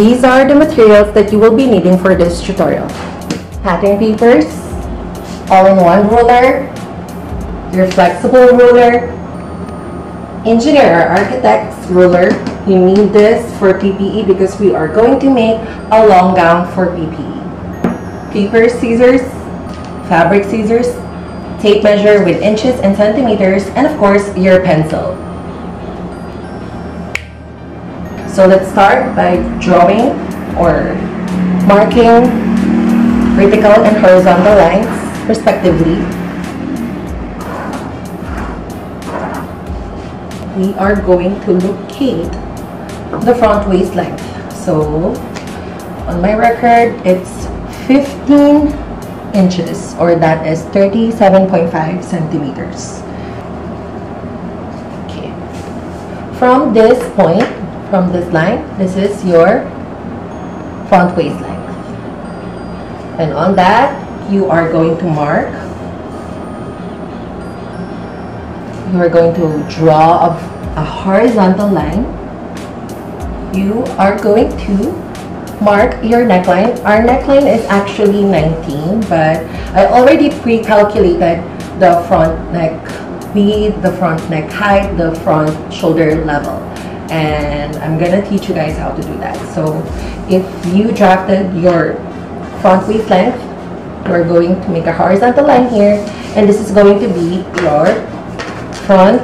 These are the materials that you will be needing for this tutorial. Pattern papers, all-in-one ruler, your flexible ruler, engineer or architect's ruler. You need this for PPE because we are going to make a long gown for PPE. Paper scissors, fabric scissors, tape measure with inches and centimeters, and of course your pencil. So let's start by drawing or marking vertical and horizontal lines respectively. We are going to locate the front waist length. So on my record, it's 15 inches, or that is 37.5 centimeters. Okay. From this point, from this line, this is your front waist length. And on that, you are going to mark. You are going to draw a horizontal line. You are going to mark your neckline. Our neckline is actually 19, but I already pre-calculated the front neck width, the front neck height, the front shoulder level, and I'm gonna teach you guys how to do that. So if you drafted your front waist length, we're going to make a horizontal line here, and this is going to be your front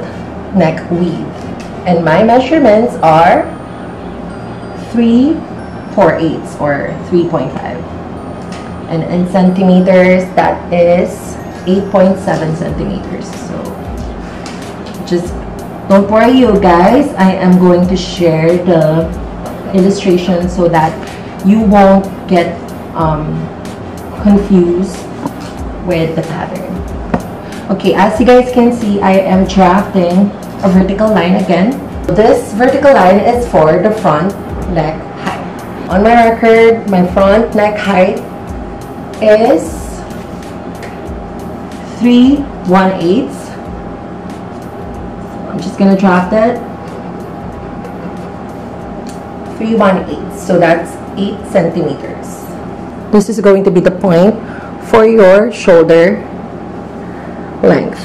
neck width, and my measurements are 3/4 or 3.5, and in centimeters that is 8.7 centimeters. So just don't worry, you guys, I am going to share the illustration so that you won't get confused with the pattern. Okay, as you guys can see, I am drafting a vertical line again. This vertical line is for the front neck height. On my record, my front neck height is 3/18. I'm just gonna draft it. 3/18. So that's 8 centimeters. This is going to be the point for your shoulder length.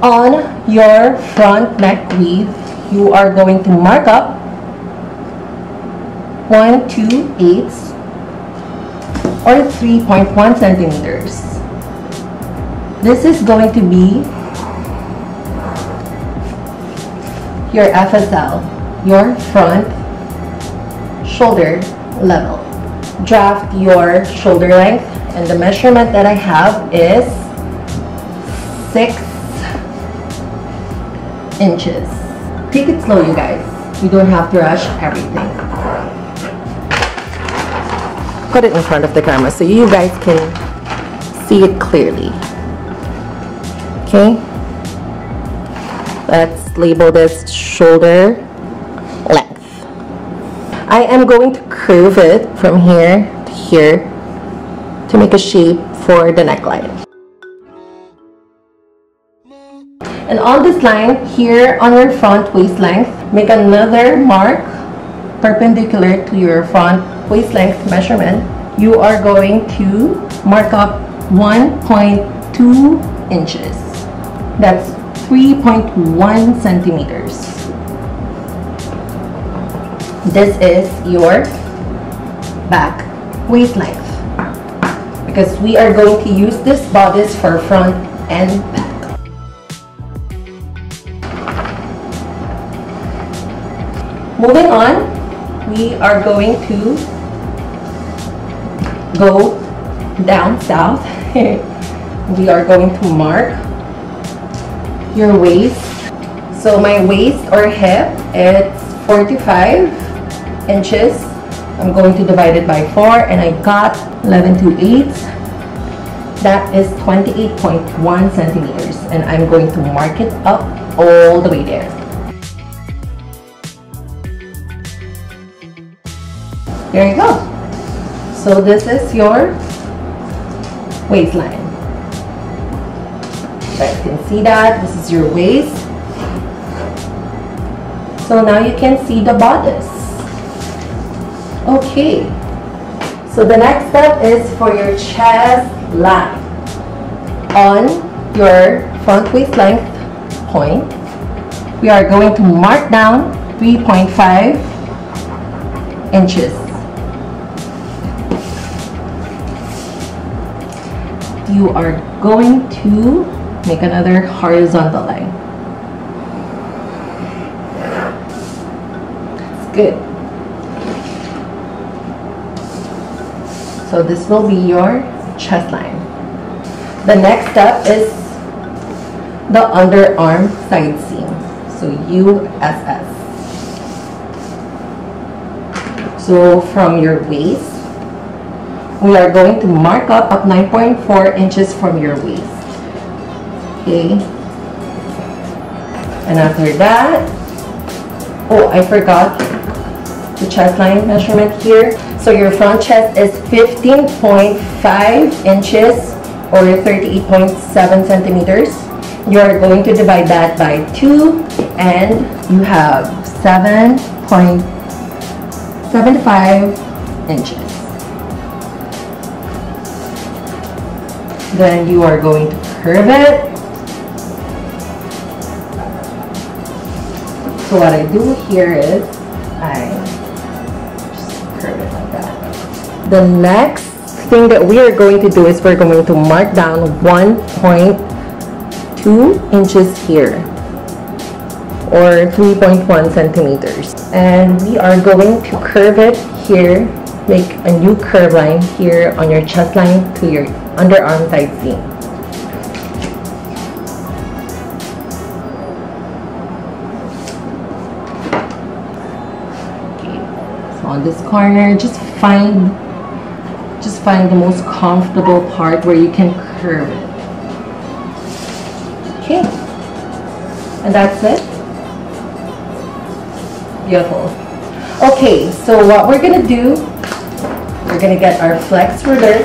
On your front neck width, you are going to mark up 1 2/8 or 3.1 centimeters. This is going to be your FSL, your front shoulder level. Draft your shoulder length, and the measurement that I have is 6 inches. Take it slow, you guys. You don't have to rush everything. Put it in front of the camera so you guys can see it clearly. Okay. Let's label this shoulder length. I am going to curve it from here to here to make a shape for the neckline. And on this line here, on your front waist length, make another mark perpendicular to your front waist length measurement. You are going to mark up 1.2 inches. That's 3.1 centimeters. This is your back waist length, because we are going to use this bodice for front and back. Moving on, we are going to go down south. We are going to mark your waist. So my waist or hip, it's 45 inches. I'm going to divide it by 4, and I got 11 2/8. That is 28.1 centimeters, and I'm going to mark it up all the way there. There you go. So this is your waistline. You guys can see that. This is your waist. So now you can see the bodice. Okay, so the next step is for your chest line. On your front waist length point, we are going to mark down 3.5 inches. You are going to make another horizontal line. That's good. So this will be your chest line. The next step is the underarm side seam, so USS. So from your waist, we are going to mark up 9.4 inches from your waist. Okay. And after that, oh, I forgot the chest line measurement here. So your front chest is 15.5 inches or 38.7 centimeters. You are going to divide that by 2 and you have 7.75 inches. Then you are going to curve it. So what I do here is I the next thing that we are going to do is we're going to mark down 1.2 inches here or 3.1 centimeters, and we are going to curve it here, make a new curve line here on your chest line to your underarm side seam. Okay, so on this corner, just find the most comfortable part where you can curve it. Okay, and that's it. Beautiful. Okay, so what we're gonna do, we're gonna get our flex ruler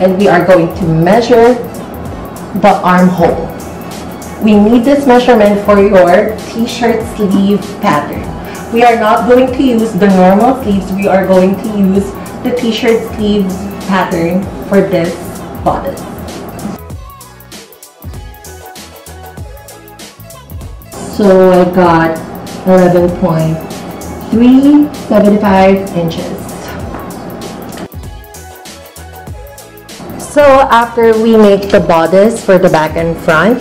and we are going to measure the armhole. We need this measurement for your t-shirt sleeve pattern. We are not going to use the normal sleeves, we are going to use the t-shirt sleeves pattern for this bodice. So I got 11.375 inches. So after we make the bodice for the back and front,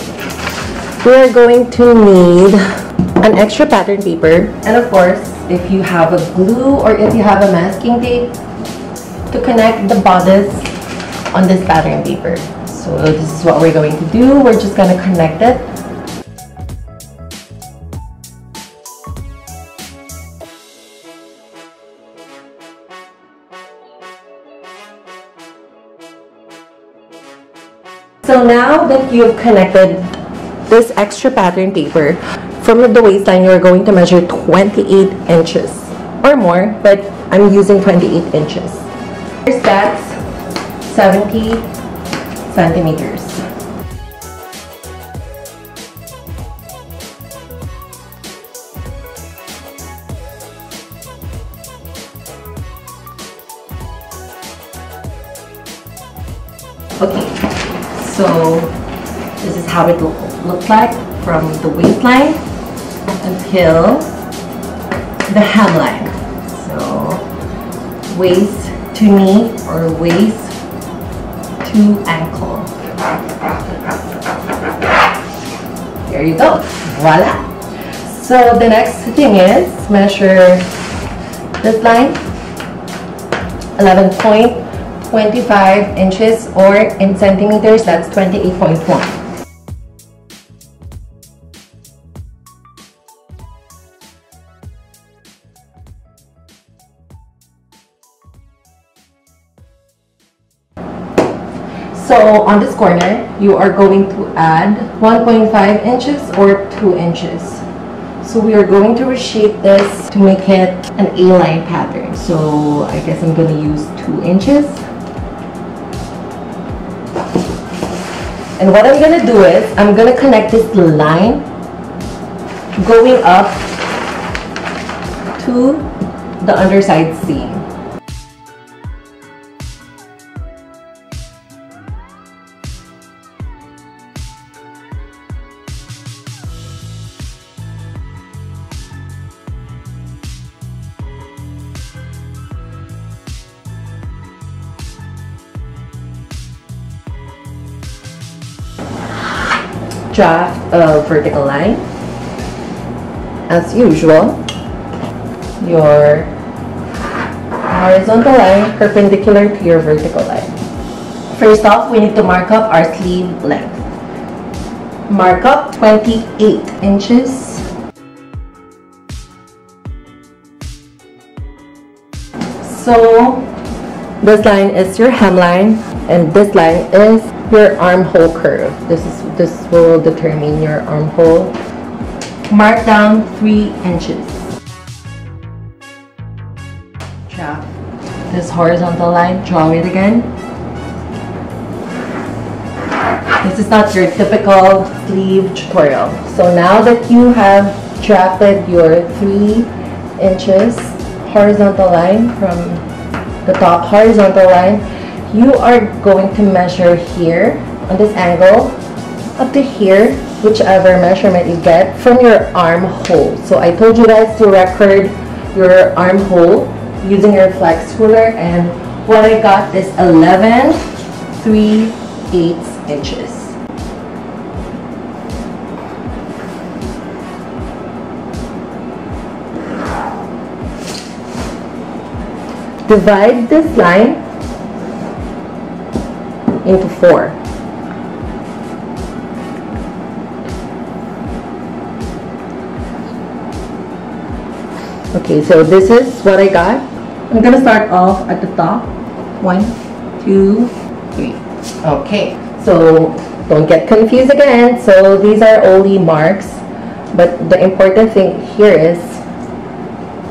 we are going to need an extra pattern paper, and of course, if you have a glue or if you have a masking tape, to connect the bodice on this pattern paper. So this is what we're going to do. We're just going to connect it. So now that you have connected this extra pattern paper, from the waistline you're going to measure 28 inches or more, but I'm using 28 inches. First, that's 70 centimeters. Okay, so this is how it looks like from the waistline until the hemline. So waist to knee or waist to ankle. There you go. Voila. So the next thing is measure this line, 11.25 inches or in centimeters, that's 28.1. So on this corner, you are going to add 1.5 inches or 2 inches. So we are going to reshape this to make it an A-line pattern. So I guess I'm going to use 2 inches. And what I'm going to do is, I'm going to connect this line going up to the underside seam. Draft a vertical line. As usual, your horizontal line perpendicular to your vertical line. First off, we need to mark up our sleeve length. Mark up 28 inches. So this line is your hemline and this line is your armhole curve. This will determine your armhole. Mark down 3 inches. Draw this horizontal line, draw it again. This is not your typical sleeve tutorial. So now that you have drafted your 3 inches horizontal line from the top horizontal line, you are going to measure here on this angle up to here, whichever measurement you get from your armhole. So I told you guys to record your armhole using your flex ruler, and what I got is 11 3/8 inches. Divide this line into 4. Okay, so this is what I got. I'm gonna start off at the top. 1, 2, 3. Okay, so don't get confused again. So these are only marks, but the important thing here is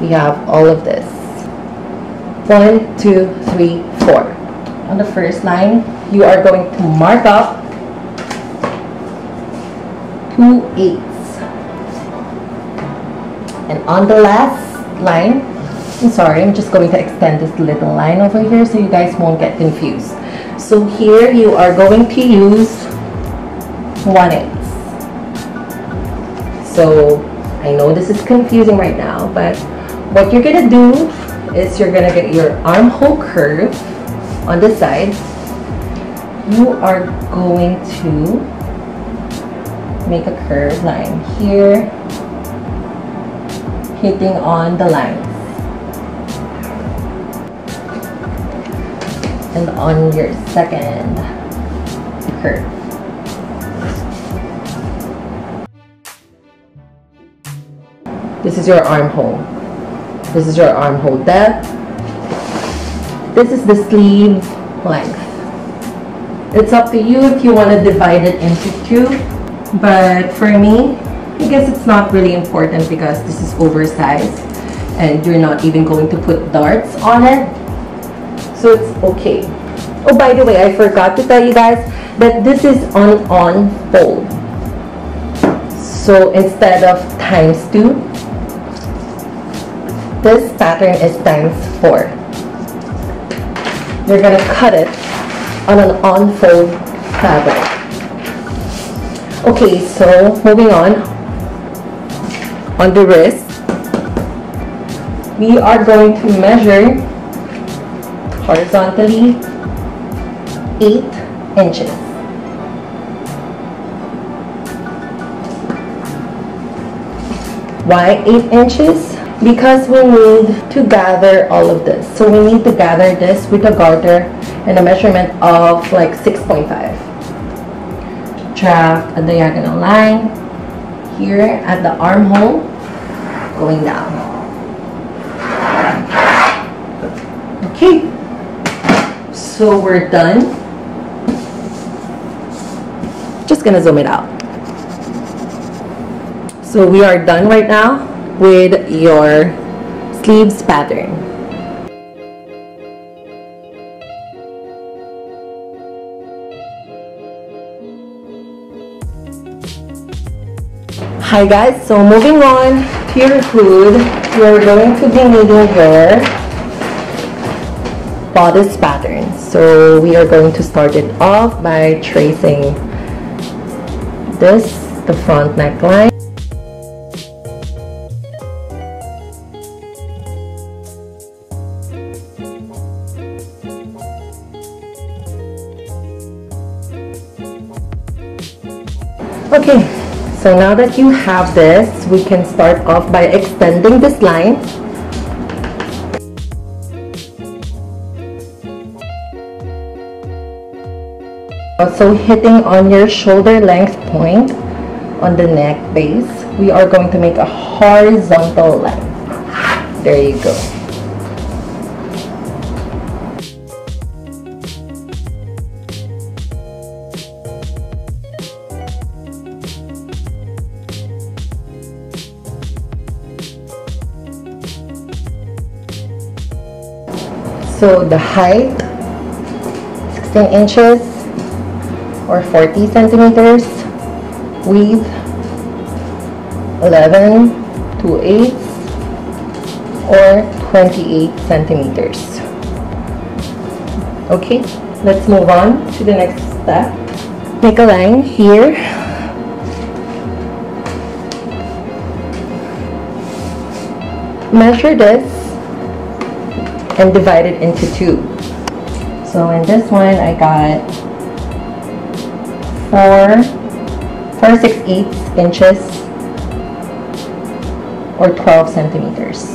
we have all of this. 1, 2, 3, 4. On the first line, you are going to mark up 2/8. And on the last line, I'm sorry, I'm just going to extend this little line over here so you guys won't get confused. So here you are going to use 1/8. So I know this is confusing right now, but what you're gonna do is you're gonna get your armhole curve on the side. You are going to make a curved line here, hitting on the lines. And on your second curve. This is your armhole. This is your armhole depth. This is the sleeve length. It's up to you if you want to divide it into 2, but for me, I guess it's not really important because this is oversized and you're not even going to put darts on it, so it's okay. Oh, by the way, I forgot to tell you guys that this is an unfold. So instead of times 2, this pattern is times 4. You're gonna cut it on an unfold fabric. Okay, so moving on. On the wrist, we are going to measure horizontally 8 inches. Why 8 inches? Because we need to gather all of this. So we need to gather this with a garter and a measurement of like 6.5. Draft a diagonal line here at the armhole, going down. Okay, so we're done. Just gonna zoom it out. So we are done right now with your sleeves pattern. Hi guys, so moving on to your hood, we're going to be needing your bodice pattern. So we are going to start it off by tracing this, the front neckline. Okay, so now that you have this, we can start off by extending this line. Also hitting on your shoulder length point on the neck base, we are going to make a horizontal line. There you go. So the height, 16 inches or 40 centimeters, width 11 2/8 or 28 centimeters. Okay, let's move on to the next step. Make a line here. Measure this and divide it into two. So in this one I got 4 6/8 inches or 12 centimeters.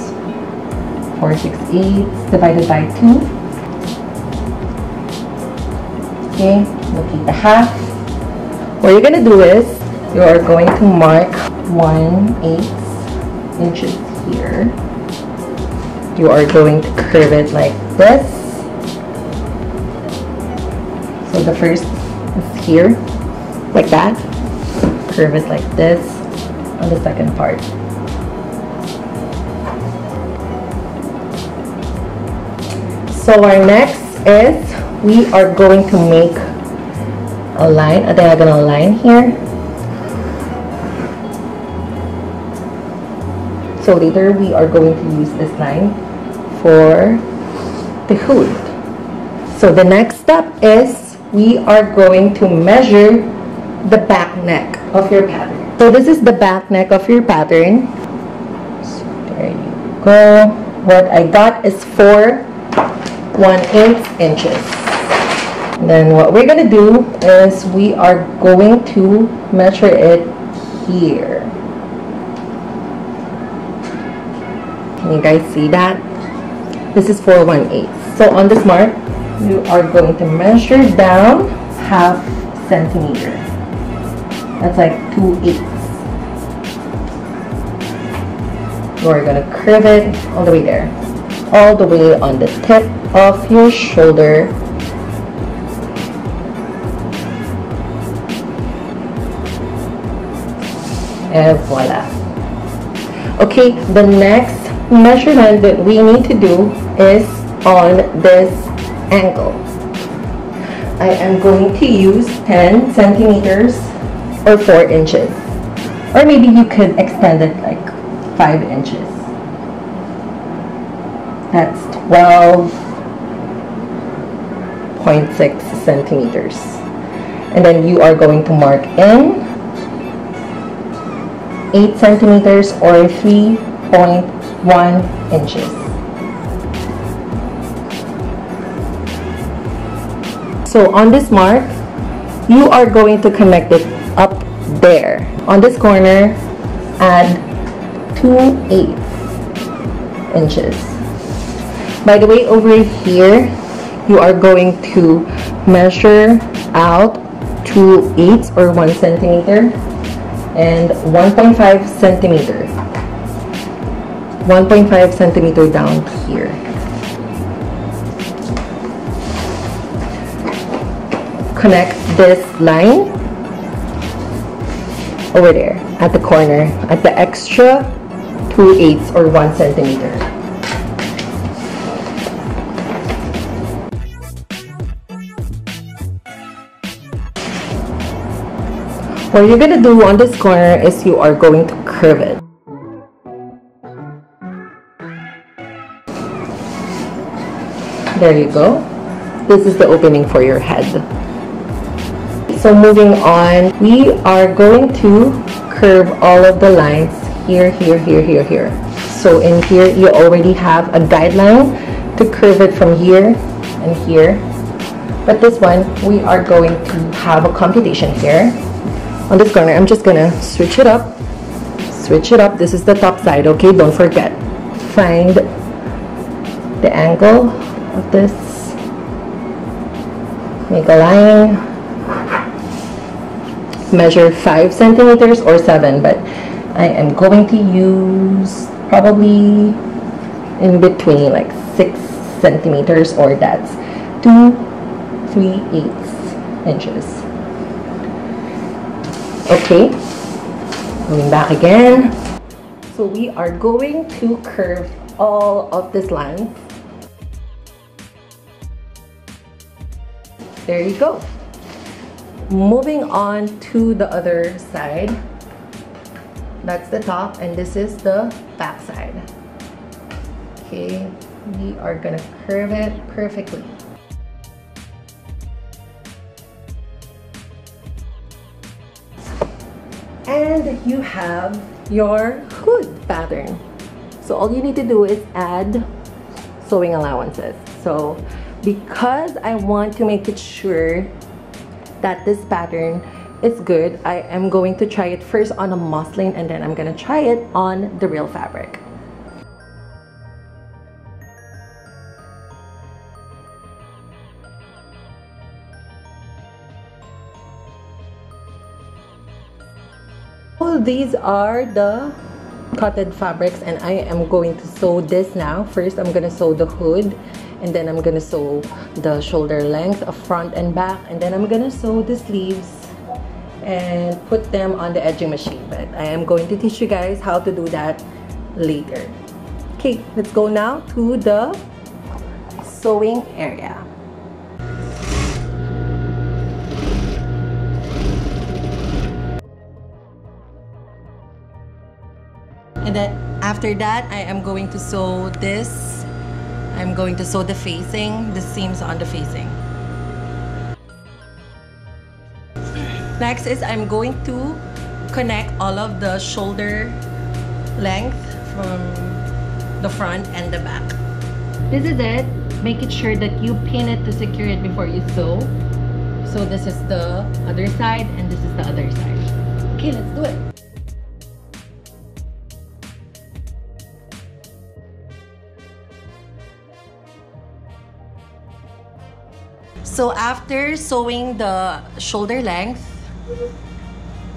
4 6/8 divided by 2. Okay, we'll keep the half. What you're gonna do is you are going to mark 1/8 inches here. You are going to curve it like this. So the first is here, like that. Curve it like this on the second part. So our next is we are going to make a line, a diagonal line here. So later we are going to use this line for the hood. So the next step is we are going to measure the back neck of your pattern. So this is the back neck of your pattern. So there you go. What I got is 4 1/8 inches. And then what we're going to do is we are going to measure it here. Can you guys see that? This is 4 1/8. So on this mark, you are going to measure down half centimeter. That's like 2/8. You are going to curve it all the way there. All the way on the tip of your shoulder. And voila. Okay, the next measurement that we need to do is on this angle. I am going to use 10 centimeters or 4 inches. Or maybe you could extend it like 5 inches. That's 12.6 centimeters. And then you are going to mark in 8 centimeters or 3.1 inches. So on this mark, you are going to connect it up there. On this corner, add 2/8 inches. By the way, over here, you are going to measure out 2/8 or 1 centimeter and 1.5 centimeter. 1.5 centimeter down here. Connect this line over there at the corner at the extra 2/8 or 1 centimeter. What you're gonna do on this corner is you are going to curve it. There you go. This is the opening for your head. So moving on, we are going to curve all of the lines here, here, here, here, here. So in here, you already have a guideline to curve it from here and here. But this one, we are going to have a computation here. On this corner, I'm just gonna switch it up. Switch it up. This is the top side, okay? Don't forget. Find the angle of this. Make a line. Measure 5 centimeters or 7, but I am going to use probably in between like 6 centimeters, or that's 2 3/8 inches. Okay, going back again. So we are going to curve all of this line. There you go. Moving on to the other side, that's the top and this is the back side. Okay, we are gonna curve it perfectly. And you have your hood pattern. So all you need to do is add sewing allowances. So because I want to make it sure that this pattern is good, I am going to try it first on a muslin and then I'm gonna try it on the real fabric. Well, these are the cotton fabrics and I am going to sew this now. First, I'm gonna sew the hood. And then I'm gonna sew the shoulder length of front and back, and then I'm gonna sew the sleeves and put them on the edging machine. But I am going to teach you guys how to do that later. Okay, let's go now to the sewing area. And then after that, I am going to sew this. I'm going to sew the facing, the seams on the facing. Next is I'm going to connect all of the shoulder length from the front and the back. This is it. Make it sure that you pin it to secure it before you sew. So this is the other side and this is the other side. Okay, let's do it. So after sewing the shoulder length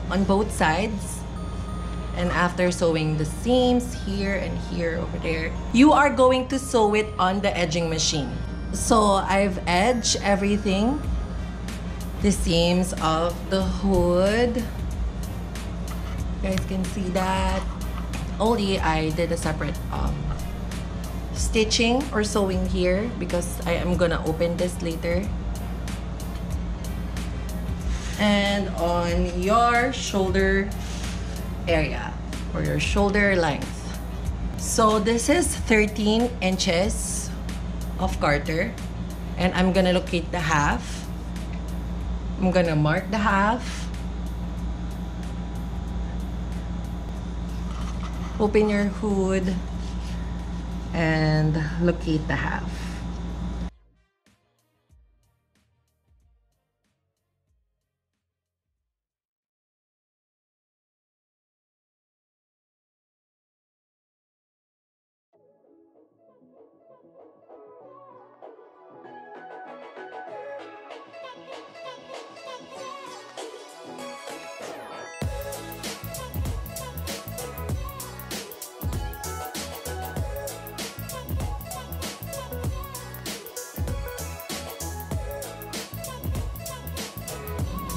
on both sides, and after sewing the seams here and here over there, you are going to sew it on the edging machine. So I've edged everything, the seams of the hood. You guys can see that. Only I did a separate stitching or sewing here because I am gonna open this later. And on your shoulder area or your shoulder length. So this is 13 inches of garter and I'm gonna locate the half. I'm gonna mark the half. Open your hood and locate the half.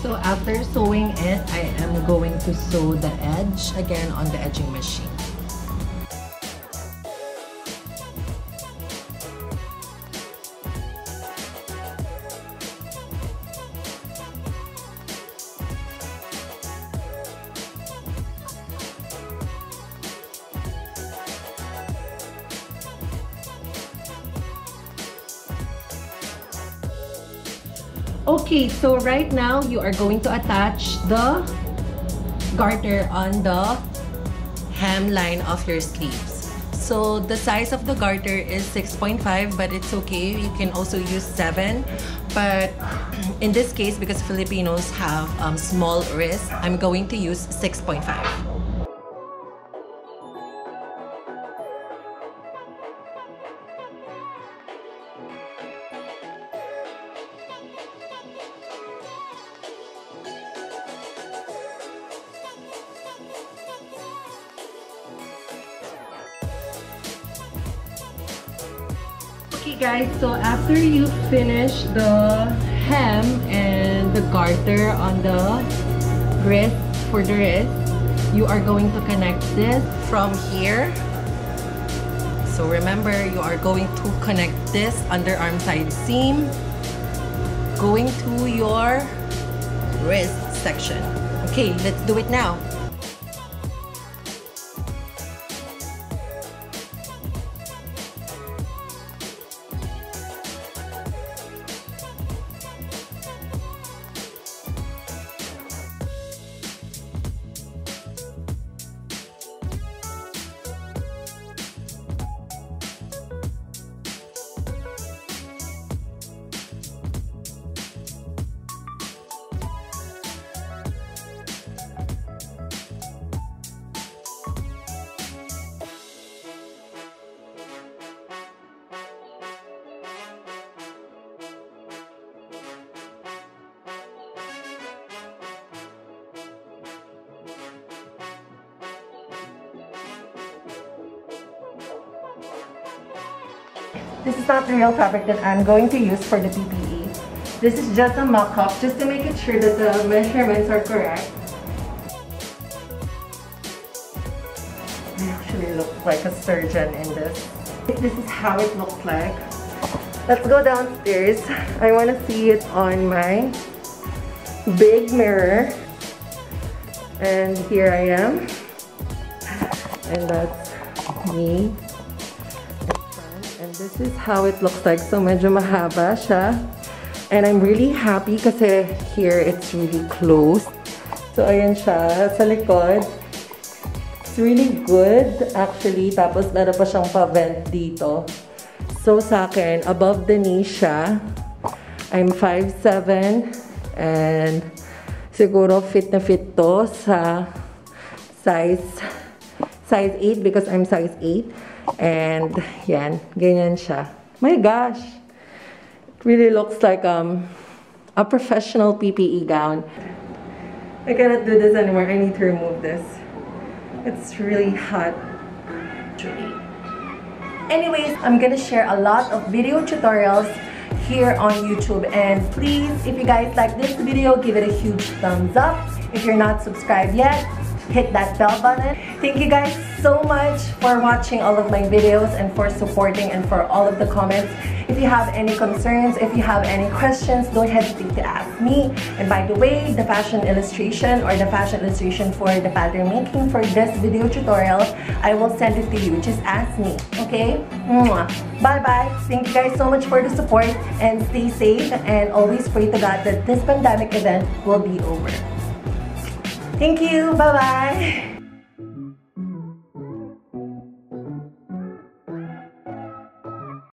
So after sewing it, I am going to sew the edge again on the edging machine. Okay, so right now you are going to attach the garter on the hemline of your sleeves. So the size of the garter is 6.5, but it's okay, you can also use 7. But in this case, because Filipinos have small wrists, I'm going to use 6.5. Okay guys, so after you finish the hem and the garter on the wrist, for the wrist, you are going to connect this from here. So remember, you are going to connect this underarm side seam going to your wrist section. Okay, let's do it now. This is not the real fabric that I'm going to use for the PPE. This is just a mock-up, just to make it sure that the measurements are correct. I actually look like a surgeon in this. This is how it looks like. Let's go downstairs. I want to see it on my big mirror. And here I am. And that's me. And this is how it looks like. So medyo mahaba siya. And I'm really happy kasi here it's really close. So ayan siya sa likod. It's really good actually. Tapos meron pa siyang pa-vent dito. So sa akin, above the knee siya. I'm 5'7", and siguro fit na fit to sa size 8 because I'm size 8. And yan, ganyan siya. My gosh, it really looks like a professional PPE gown. I cannot do this anymore. I need to remove this. It's really hot. Anyways, I'm gonna share a lot of video tutorials here on YouTube, and please, if you guys like this video, give it a huge thumbs up. If you're not subscribed yet, hit that bell button. Thank you guys so much for watching all of my videos and for supporting and for all of the comments. If you have any concerns, if you have any questions, don't hesitate to ask me. And by the way, the fashion illustration or the fashion illustration for the pattern making for this video tutorial, I will send it to you. Just ask me, okay? Bye-bye. Thank you guys so much for the support, and stay safe, and always pray to God that this pandemic event will be over. Thank you. Bye-bye.